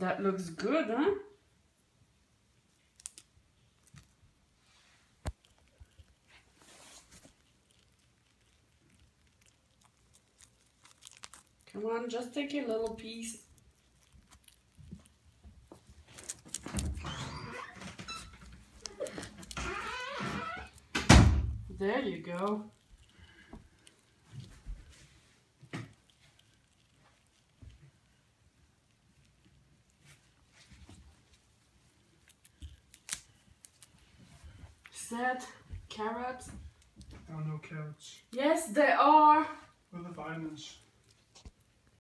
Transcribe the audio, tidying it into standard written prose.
That looks good, huh? Come on, just take a little piece. There you go. Set carrots. Oh, no carrots. Yes, they are. With the vitamins.